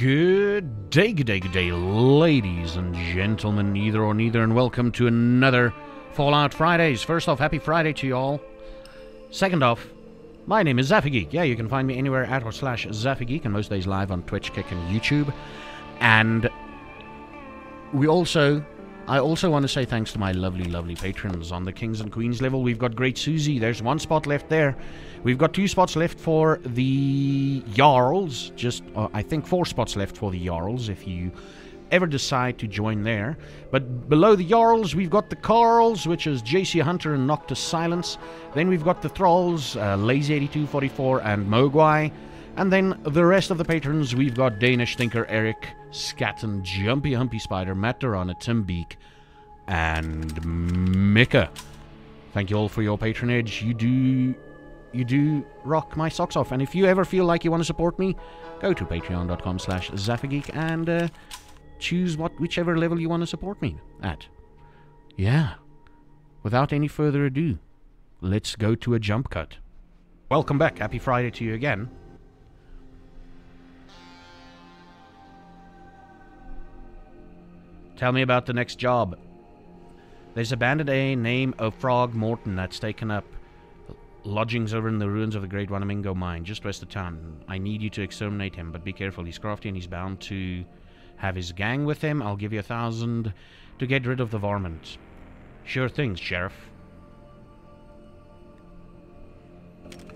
Good day, ladies and gentlemen, either or neither, and welcome to another Fallout Fridays. First off, happy Friday to you all. Second off, my name is ZaffaGeek. Yeah, you can find me anywhere @/ZaffaGeek, and most days live on Twitch, Kik, and YouTube. And I also want to say thanks to my lovely patrons on the Kings and Queens level. We've got Great Susie. There's one spot left there. We've got 2 spots left for the Jarls. I think 4 spots left for the Jarls if you ever decide to join there. But below the Jarls, we've got the Carls, which is JC Hunter and Noctis Silence. Then we've got the Thralls, Lazy8244 and Mogwai. And then the rest of the patrons, we've got Danish Thinker, Eric, Scatton, Jumpy Humpy Spider, Matt Durana, Tim Beak, and Mika. Thank you all for your patronage. You do rock my socks off. And if you ever feel like you want to support me, go to patreon.com/ZaffaGeek and choose whichever level you want to support me at. Yeah. Without any further ado, let's go to a jump cut. Welcome back. Happy Friday to you again. Tell me about the next job. There's a bandit named Frog Morton that's taken up lodgings over in the ruins of the Great Wanamingo Mine, just west of town. I need you to exterminate him, but be careful. He's crafty and he's bound to have his gang with him. I'll give you 1,000 to get rid of the varmint. Sure thing, Sheriff.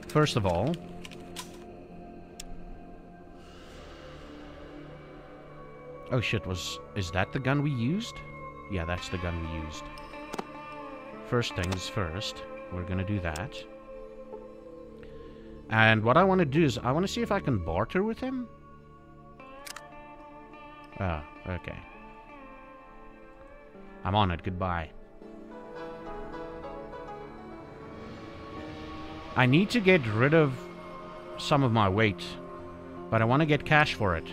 First of all, oh shit, is that the gun we used? Yeah, that's the gun we used. First things first, we're gonna do that. And what I want to do is, I want to see if I can barter with him. Ah, okay. I'm on it, goodbye. I need to get rid of some of my weight, but I want to get cash for it.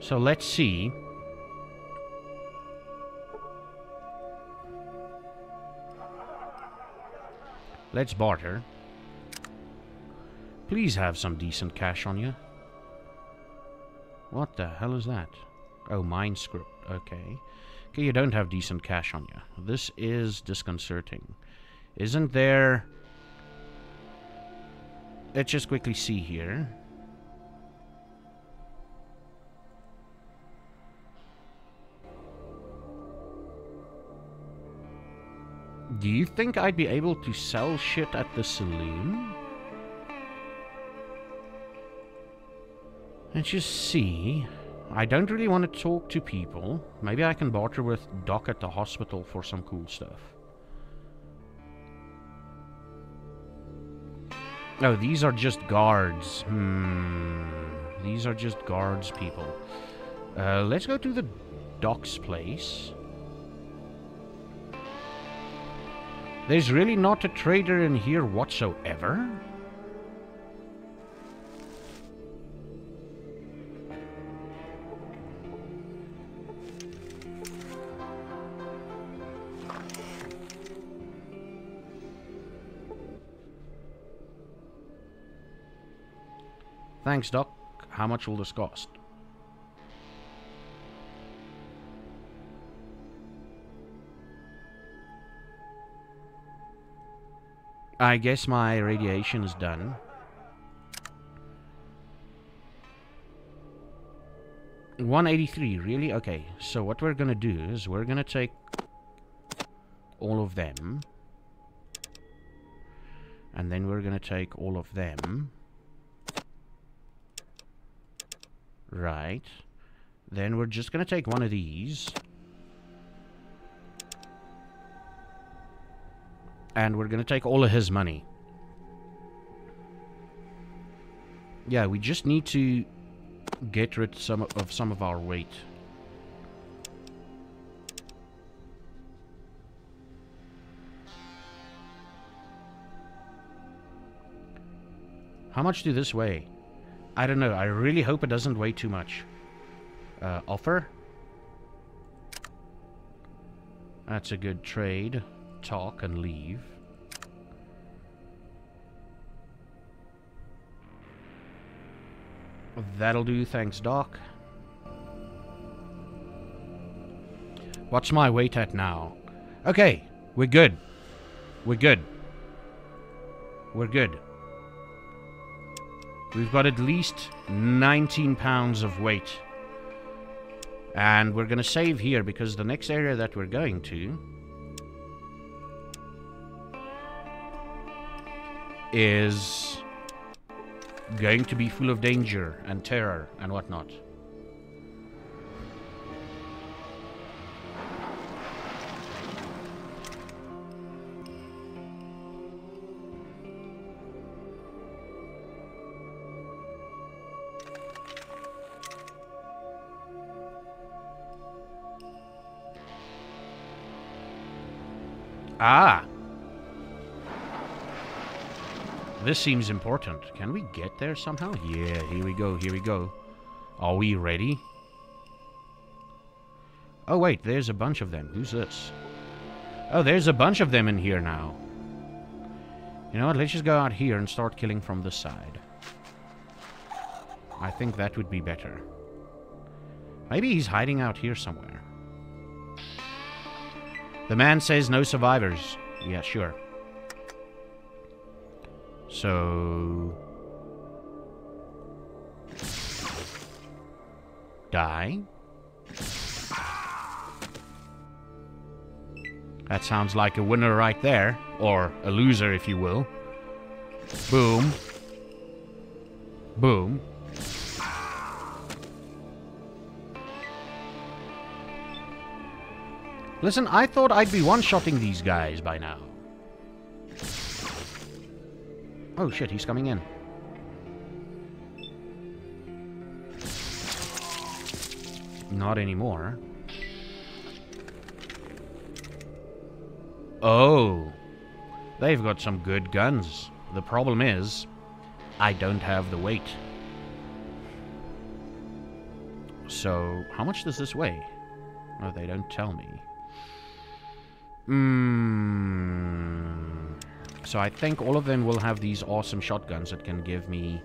So let's see. Let's barter. Please have some decent cash on you. What the hell is that? Oh, mine script. Okay. Okay, you don't have decent cash on you. This is disconcerting. Isn't there... Let's just quickly see here. Do you think I'd be able to sell shit at the saloon? Let's just see. I don't really want to talk to people. Maybe I can barter with Doc at the hospital for some cool stuff. Oh, these are just guards. These are just guards, people. Let's go to the Doc's place. There's really not a trader in here whatsoever. Thanks, Doc. How much will this cost? I guess my radiation is done. $183, really? Okay, so what we're gonna do is we're gonna take all of them. And then we're gonna take all of them. Right. Then we're just gonna take one of these. And we're going to take all of his money. Yeah, we just need to get rid of some of our weight. How much do this weigh? I don't know. I really hope it doesn't weigh too much. Offer. That's a good trade. Talk and leave. That'll do. Thanks, Doc. What's my weight at now? Okay, we're good. We're good. We're good. We've got at least 19 pounds of weight. And we're going to save here because the next area that we're going to is going to be full of danger and terror and whatnot. Ah! This seems important. Can we get there somehow? Yeah, here we go, here we go. Are we ready? Oh wait, there's a bunch of them. Who's this? Oh, there's a bunch of them in here now. You know what, let's just go out here and start killing from this side. I think that would be better. Maybe he's hiding out here somewhere. The man says no survivors. Yeah, sure. So... die? That sounds like a winner right there. Or a loser, if you will. Boom. Boom. Listen, I thought I'd be one-shotting these guys by now. Oh shit, he's coming in. Not anymore. Oh. They've got some good guns. The problem is, I don't have the weight. So, how much does this weigh? Oh, they don't tell me. So I think all of them will have these awesome shotguns that can give me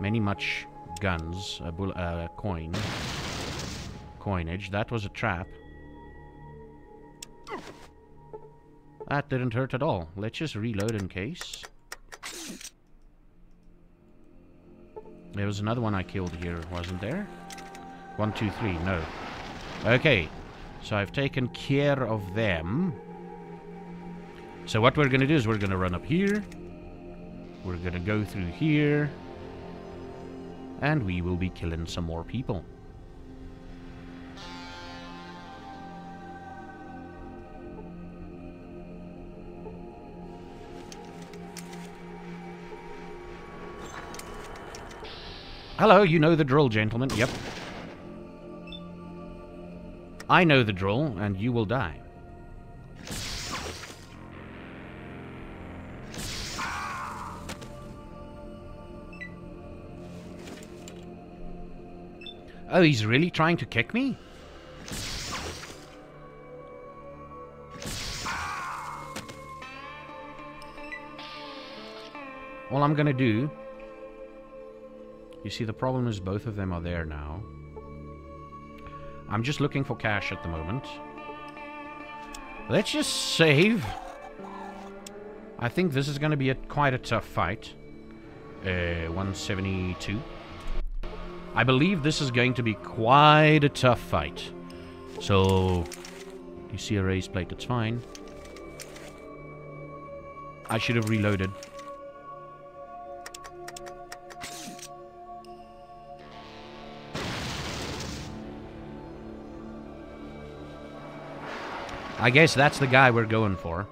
many much guns, coinage. That was a trap. That didn't hurt at all. Let's just reload in case. There was another one I killed here, wasn't there? 1, 2, 3, no. Okay. So I've taken care of them. So what we're going to do is we're going to run up here. We're going to go through here. And we will be killing some more people. Hello, you know the drill, gentlemen. Yep. I know the drill, and you will die. Oh, he's really trying to kick me? All I'm gonna do... You see, the problem is both of them are there now. I'm just looking for cash at the moment. Let's just save. I think this is going to be quite a tough fight. 172. I believe this is going to be quite a tough fight. So, you see a raised plate, it's fine. I should have reloaded. I guess that's the guy we're going for.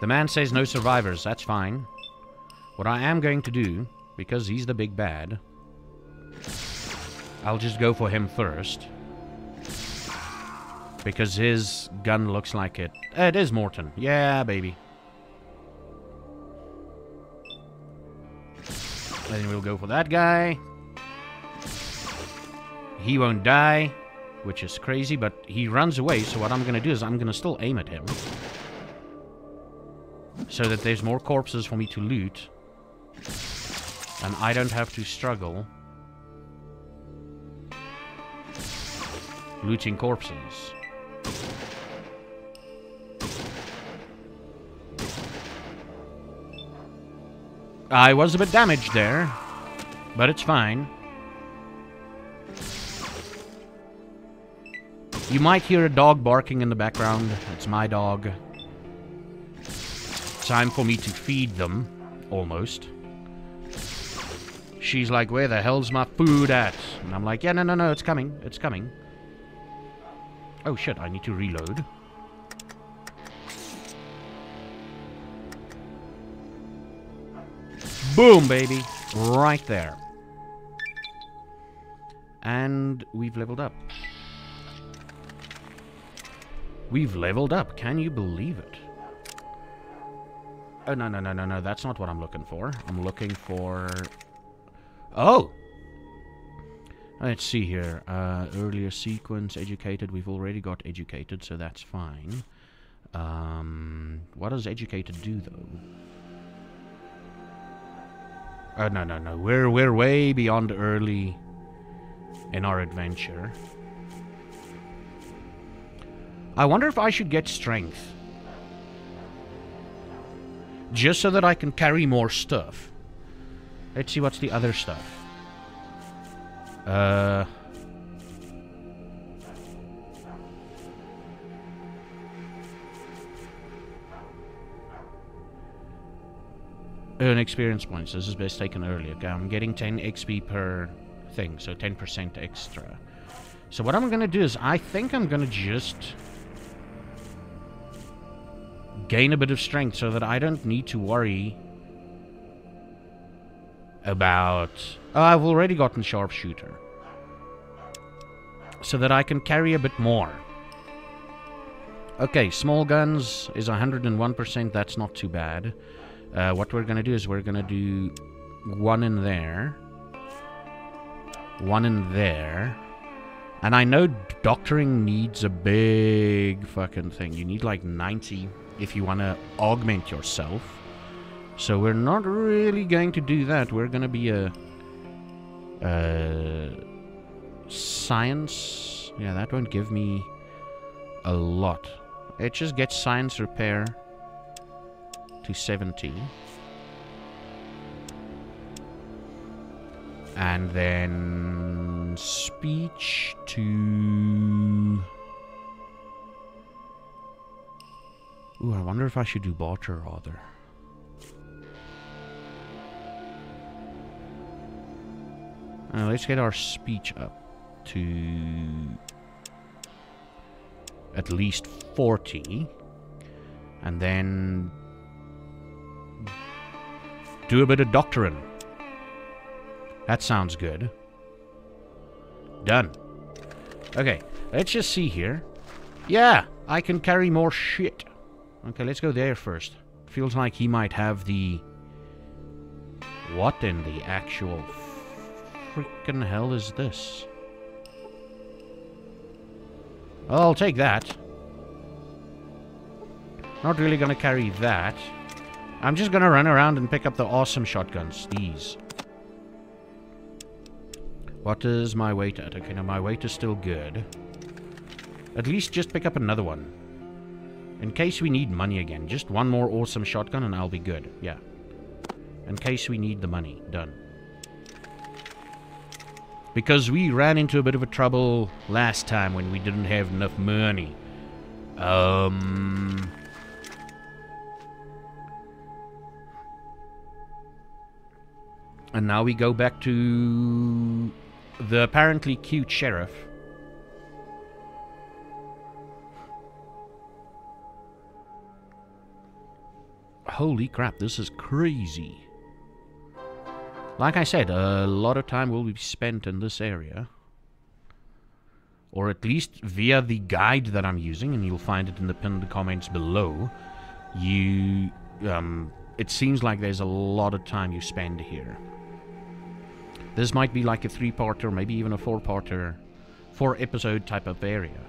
The man says no survivors. That's fine. What I am going to do, because he's the big bad, I'll just go for him first. Because his gun looks like it. It is Morton. Yeah, baby. Then we'll go for that guy. He won't die. Which is crazy, but he runs away, so what I'm going to do is I'm going to still aim at him. So that there's more corpses for me to loot. and I don't have to struggle looting corpses. I was a bit damaged there, but it's fine. You might hear a dog barking in the background. It's my dog. It's time for me to feed them, almost. She's like, where the hell's my food at? And I'm like, yeah, no, it's coming, it's coming. Oh shit, I need to reload. Boom, baby. Right there. And we've leveled up. We've leveled up. Can you believe it? Oh, no. That's not what I'm looking for. I'm looking for... Oh! Let's see here. Earlier sequence, educated. We've already got educated, so that's fine. What does educated do, though? Oh, no. We're way beyond early in our adventure. I wonder if I should get strength. Just so that I can carry more stuff. Let's see what's the other stuff. Earn experience points. This is best taken early. Okay, I'm getting 10 XP per thing, so 10% extra. So what I'm going to do is I think I'm going to just gain a bit of strength so that I don't need to worry about... Oh, I've already gotten sharpshooter. So that I can carry a bit more. Okay, small guns is 101%. That's not too bad. What we're going to do is we're going to do one in there. One in there. And I know doctoring needs a big fucking thing. You need like 90 if you want to augment yourself. So we're not really going to do that. We're going to be a science. Yeah, that won't give me a lot. It just gets science repair. 70, and then speech to... Ooh, I wonder if I should do barter rather. Let's get our speech up to at least 40, and then do a bit of doctrine. That sounds good. Done. Okay, let's just see here. Yeah, I can carry more shit. Okay, let's go there first. Feels like he might have the... What in the actual freaking hell is this? I'll take that. Not really gonna carry that. I'm just gonna run around and pick up the awesome shotguns. These. What is my weight at? Okay, now my weight is still good. At least just pick up another one. In case we need money again. Just one more awesome shotgun and I'll be good. Yeah. In case we need the money. Done. Because we ran into a bit of a trouble last time when we didn't have enough money. And now we go back to the apparently cute sheriff. Holy crap, this is crazy. Like I said, a lot of time will be spent in this area. Or at least via the guide that I'm using, and you'll find it in the pinned comments below. You, it seems like there's a lot of time you spend here. This might be like a three-parter, maybe even a four-parter, four-episode type of area.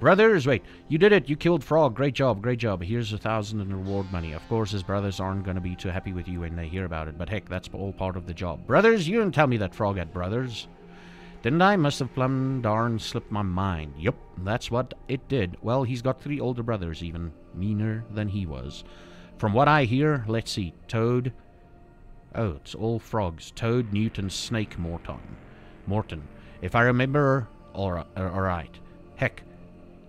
Brothers, wait. You did it. You killed Frog. Great job. Great job. Here's 1,000 in reward money. Of course, his brothers aren't going to be too happy with you when they hear about it. But heck, that's all part of the job. Brothers, you didn't tell me that Frog had brothers. Didn't I? Must have plumb darn slipped my mind. Yep, that's what it did. Well, he's got 3 older brothers, even meaner than he was. From what I hear, let's see. Toad. Oh, it's all frogs. Toad, Newton, Snake, Morton. If I remember, alright. Heck,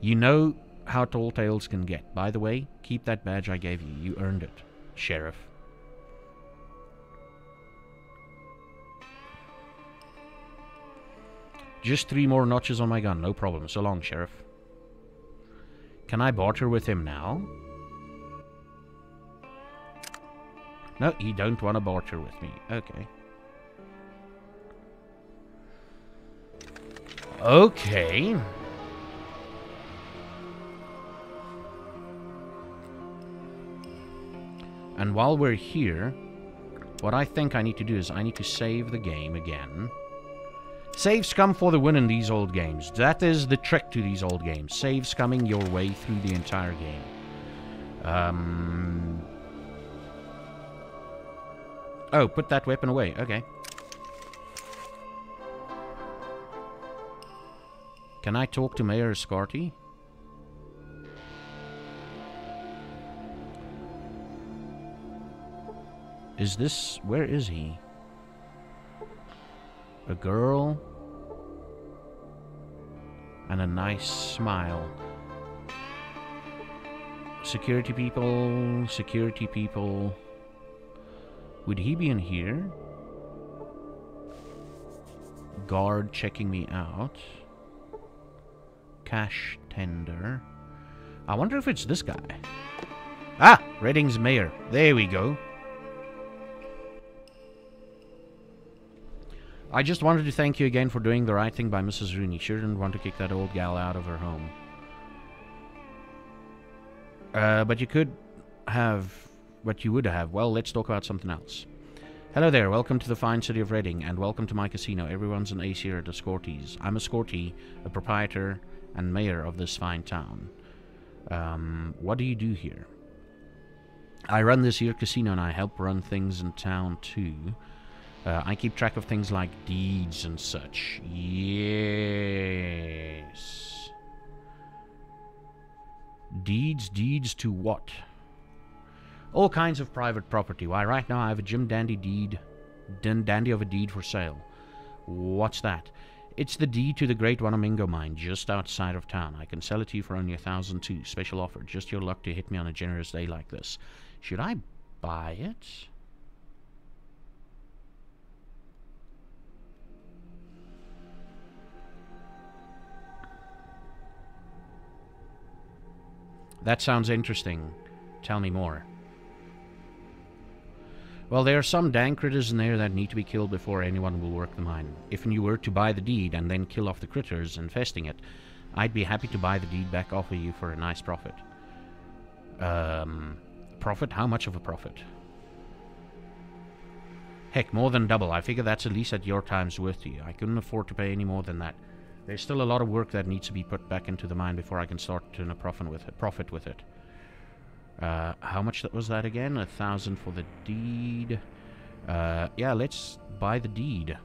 you know how tall tales can get. By the way, keep that badge I gave you. You earned it, Sheriff. Just 3 more notches on my gun. No problem. So long, Sheriff. Can I barter with him now? No, he don't want to barter with me. Okay. Okay. And while we're here, what I think I need to do is I need to save the game again. Saves come for the win in these old games. That is the trick to these old games. Saves coming your way through the entire game. Oh, put that weapon away. Okay. Can I talk to Mayor Ascorti? Is this... where is he? A girl... and a nice smile. Security people... security people... would he be in here? Guard checking me out. Cash tender. I wonder if it's this guy. Ah! Redding's mayor. There we go. I just wanted to thank you again for doing the right thing by Mrs. Rooney. She didn't want to kick that old gal out of her home. But you could have... what you would have. Well, let's talk about something else. Hello there. Welcome to the fine city of Redding, and welcome to my casino. Everyone's an ace here at Ascorti's. I'm a Scortie, a proprietor... and mayor of this fine town. What do you do here? I run this here casino and I help run things in town too. I keep track of things like deeds and such. Yes. Deeds to what? All kinds of private property. Why, right now I have a Jim Dandy deed. Dandy of a deed for sale. What's that? It's the deed to the Great Wanamingo Mine, just outside of town. I can sell it to you for only 1,200. Special offer. Just your luck to hit me on a generous day like this. Should I buy it? That sounds interesting. Tell me more. Well, there are some dang critters in there that need to be killed before anyone will work the mine. If you were to buy the deed and then kill off the critters infesting it, I'd be happy to buy the deed back off of you for a nice profit. Profit? How much of a profit? Heck, more than double. I figure that's at least at your time's worth to you. I couldn't afford to pay any more than that. There's still a lot of work that needs to be put back into the mine before I can start to earn a profit with it. How much was that again? 1,000 for the deed. Yeah, let's buy the deed.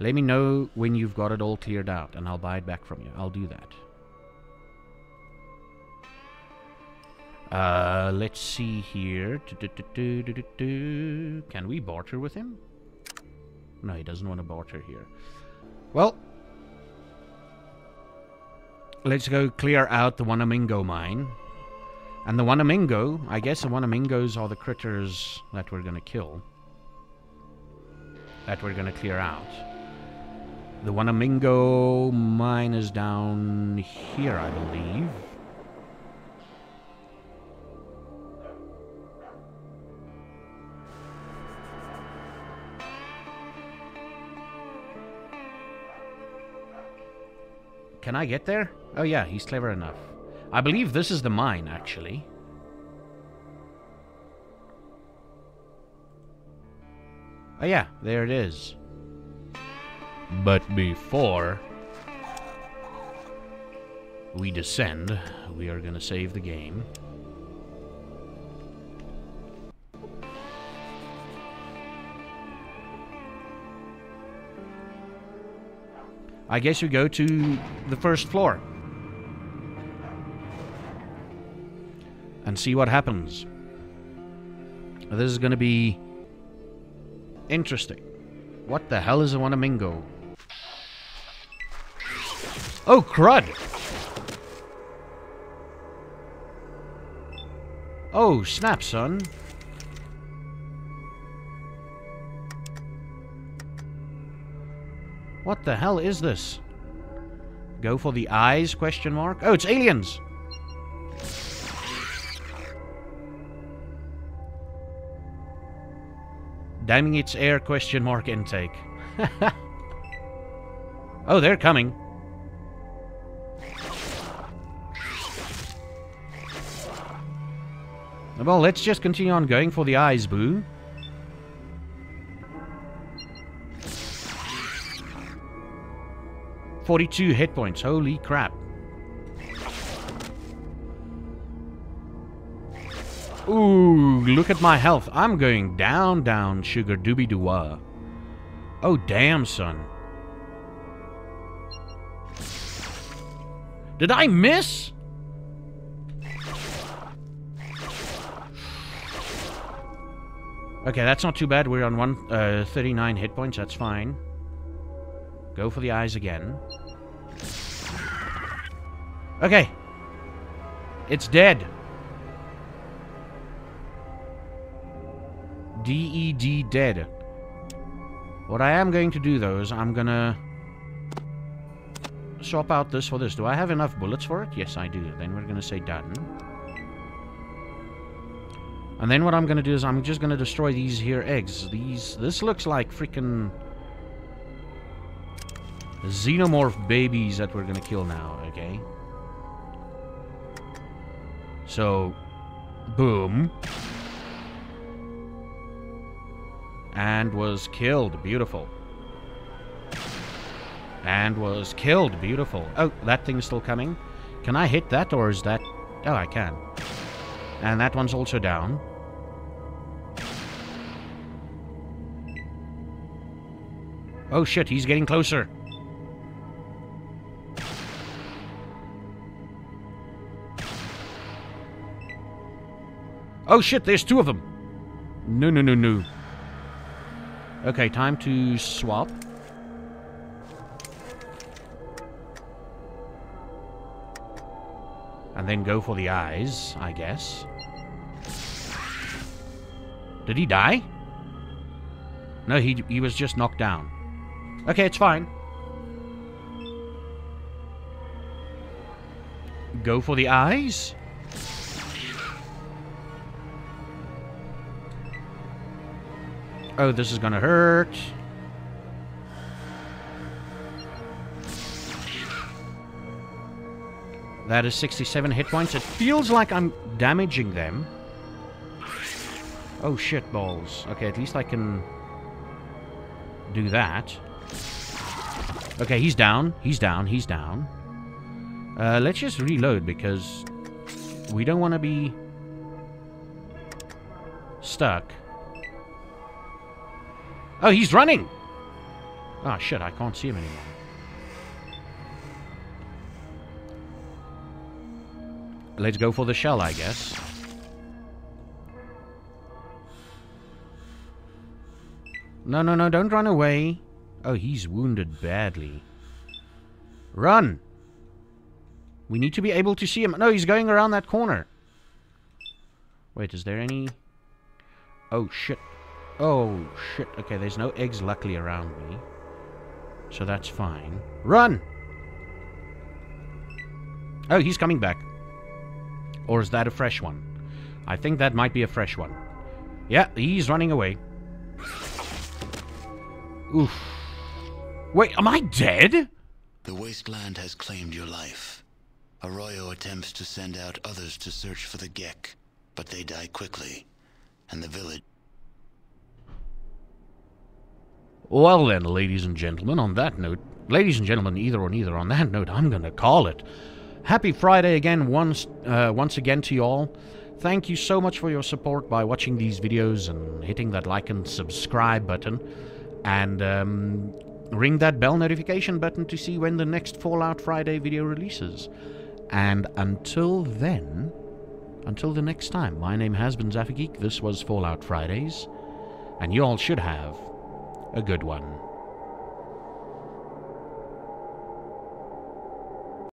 Let me know when you've got it all cleared out, and I'll buy it back from you. I'll do that. Let's see here. Can we barter with him? No, he doesn't want to barter here. Well... let's go clear out the Wanamingo mine. And the Wanamingo, I guess the Wanamingos are the critters that we're going to kill. That we're going to clear out. The Wanamingo mine is down here, I believe. Can I get there? Oh yeah, he's clever enough. I believe this is the mine, actually. Oh yeah, there it is. But before we descend, we are gonna save the game. I guess you go to the first floor and see what happens. This is gonna be interesting. What the hell is a Wanamingo? Oh, crud! Oh, snap, son. What the hell is this? Go for the eyes, question mark? Oh, it's aliens! Damning its air, question mark, intake. Oh, they're coming. Well, let's just continue on going for the eyes, boo. "42 hit points, holy crap. Ooh, look at my health. I'm going down, down, sugar dooby doo. Oh, damn, son. Did I miss? Okay, that's not too bad. We're on 139 hit points, that's fine. Go for the eyes again. Okay. It's dead. D-E-D, dead. What I am going to do, though, is I'm gonna swap out this for this. Do I have enough bullets for it? Yes, I do. Then we're gonna say done. And then what I'm gonna do is I'm just gonna destroy these here eggs. This looks like freaking xenomorph babies that we're gonna kill now, okay? So, boom. And was killed, beautiful. And was killed, beautiful. Oh, that thing's still coming. Can I hit that, or is that... Oh, I can. And that one's also down. Oh shit, he's getting closer. Oh shit, there's two of them. No, no, no, no. Okay, time to swap. And then go for the eyes, I guess. Did he die? No, he was just knocked down. Okay, it's fine. Go for the eyes. Oh, this is gonna hurt. That is 67 hit points. It feels like I'm damaging them. Oh, shit balls. Okay, at least I can do that. Okay, he's down. He's down. He's down. Let's just reload because we don't want to be stuck. Oh, he's running! Oh, shit, I can't see him anymore. Let's go for the shell, I guess. No, no, no, don't run away. Oh, he's wounded badly. Run! We need to be able to see him. No, he's going around that corner. Wait, is there any... Oh, shit. Oh, shit. Okay, there's no eggs luckily around me. So that's fine. Run! Oh, he's coming back. Or is that a fresh one? I think that might be a fresh one. Yeah, he's running away. Oof. Wait, am I dead? The wasteland has claimed your life. Arroyo attempts to send out others to search for the GECK, but they die quickly, and the village... Well then, ladies and gentlemen, on that note, on that note, I'm gonna call it. Happy Friday again, once again to you all. Thank you so much for your support by watching these videos and hitting that like and subscribe button. And ring that bell notification button to see when the next Fallout Friday video releases. And until then, until the next time, my name has been ZaffaGeek, this was Fallout Fridays, and you all should have a good one.